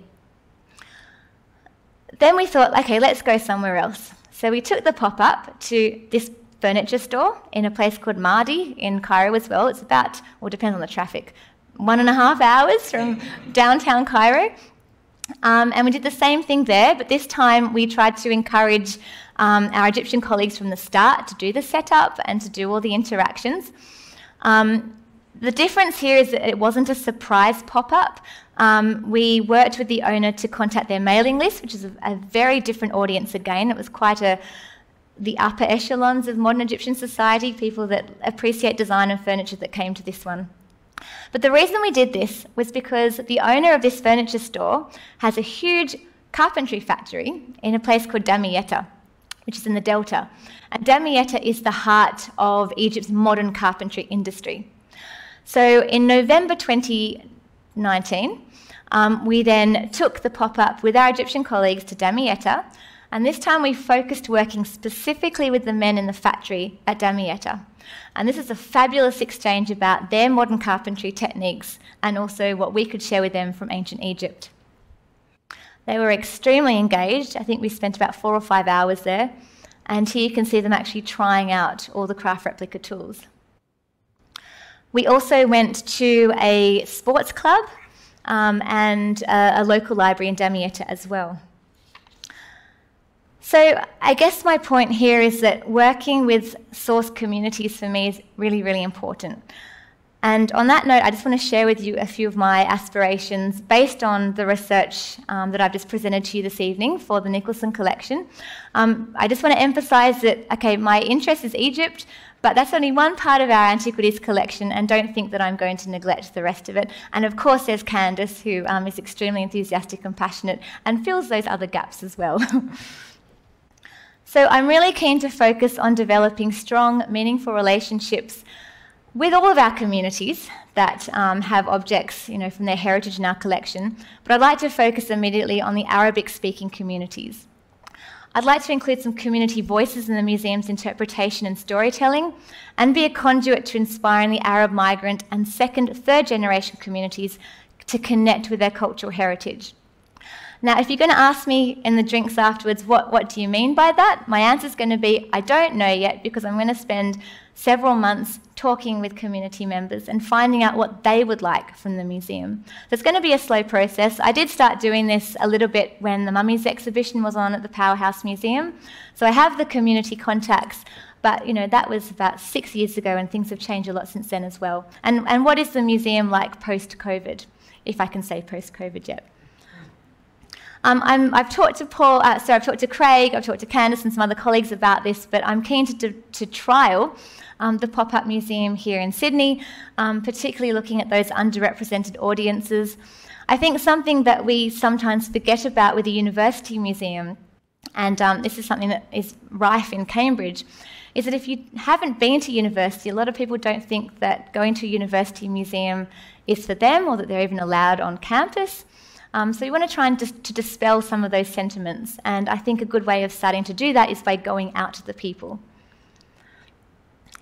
Then we thought, OK, let's go somewhere else. So we took the pop-up to this furniture store in a place called Mardi in Cairo as well. It's about, well, depends on the traffic, one and a half hours from downtown Cairo. Um, and we did the same thing there, but this time we tried to encourage um, our Egyptian colleagues from the start to do the setup and to do all the interactions. Um, the difference here is that it wasn't a surprise pop-up. Um, we worked with the owner to contact their mailing list, which is a, a very different audience again. It was quite a the upper echelons of modern Egyptian society, people that appreciate design and furniture that came to this one. But the reason we did this was because the owner of this furniture store has a huge carpentry factory in a place called Damietta, which is in the Delta. And Damietta is the heart of Egypt's modern carpentry industry. So in November twenty nineteen, um, we then took the pop-up with our Egyptian colleagues to Damietta. And this time we focused working specifically with the men in the factory at Damietta. And this is a fabulous exchange about their modern carpentry techniques and also what we could share with them from ancient Egypt. They were extremely engaged. I think we spent about four or five hours there. And here you can see them actually trying out all the craft replica tools. We also went to a sports club um, and a, a local library in Damietta as well. So I guess my point here is that working with source communities for me is really, really important. And on that note, I just want to share with you a few of my aspirations based on the research um, that I've just presented to you this evening for the Nicholson Collection. Um, I just want to emphasize that, okay, my interest is Egypt, but that's only one part of our antiquities collection, and don't think that I'm going to neglect the rest of it. And of course, there's Candace, who um, is extremely enthusiastic and passionate and fills those other gaps as well. So I'm really keen to focus on developing strong, meaningful relationships with all of our communities that um, have objects, you know, from their heritage in our collection. But I'd like to focus immediately on the Arabic-speaking communities. I'd like to include some community voices in the museum's interpretation and storytelling, and be a conduit to inspiring the Arab migrant and second, third-generation communities to connect with their cultural heritage. Now, if you're going to ask me in the drinks afterwards, what, what do you mean by that? My answer is going to be, I don't know yet, because I'm going to spend several months talking with community members and finding out what they would like from the museum. So it's going to be a slow process. I did start doing this a little bit when the Mummies exhibition was on at the Powerhouse Museum. So I have the community contacts, but you know, that was about six years ago, and things have changed a lot since then as well. And, and what is the museum like post-COVID? if I can say post-COVID yet. Um, I'm, I've talked to Paul, uh, sorry, I've talked to Craig, I've talked to Candice and some other colleagues about this, but I'm keen to, to, to trial um, the pop-up museum here in Sydney, um, particularly looking at those underrepresented audiences. I think something that we sometimes forget about with a university museum, and um, this is something that is rife in Cambridge, is that if you haven't been to university, a lot of people don't think that going to a university museum is for them or that they're even allowed on campus. Um, so we want to try and dis to dispel some of those sentiments, and I think a good way of starting to do that is by going out to the people.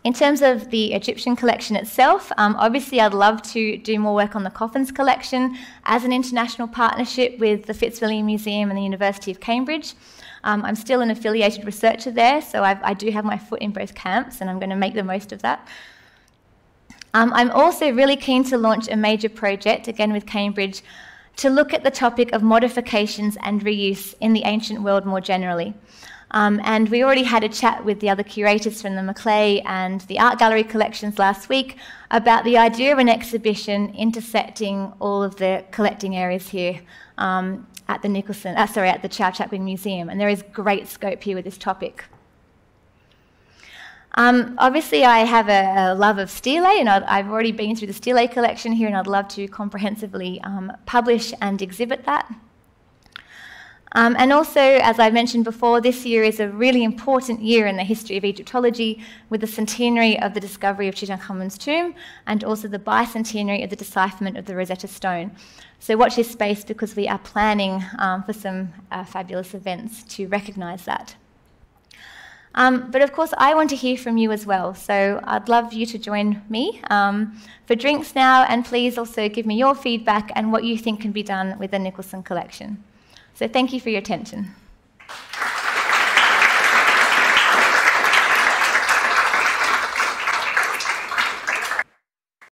In terms of the Egyptian collection itself, um, obviously I'd love to do more work on the coffins collection as an international partnership with the Fitzwilliam Museum and the University of Cambridge. Um, I'm still an affiliated researcher there, so I've, I do have my foot in both camps, and I'm going to make the most of that. Um, I'm also really keen to launch a major project, again with Cambridge, to look at the topic of modifications and reuse in the ancient world more generally. Um, and we already had a chat with the other curators from the Macquarie and the Art Gallery collections last week about the idea of an exhibition intersecting all of the collecting areas here um, at the Nicholson, uh, sorry, at the Chau Chak Wing Museum, and there is great scope here with this topic. Um, obviously, I have a, a love of stele, and I've already been through the stele collection here, and I'd love to comprehensively um, publish and exhibit that. Um, and also, as I mentioned before, this year is a really important year in the history of Egyptology, with the centenary of the discovery of Tutankhamun's tomb, and also the bicentenary of the decipherment of the Rosetta Stone. So watch this space, because we are planning um, for some uh, fabulous events to recognise that. Um, but of course, I want to hear from you as well, so I'd love you to join me um, for drinks now, and please also give me your feedback and what you think can be done with the Nicholson collection. So thank you for your attention.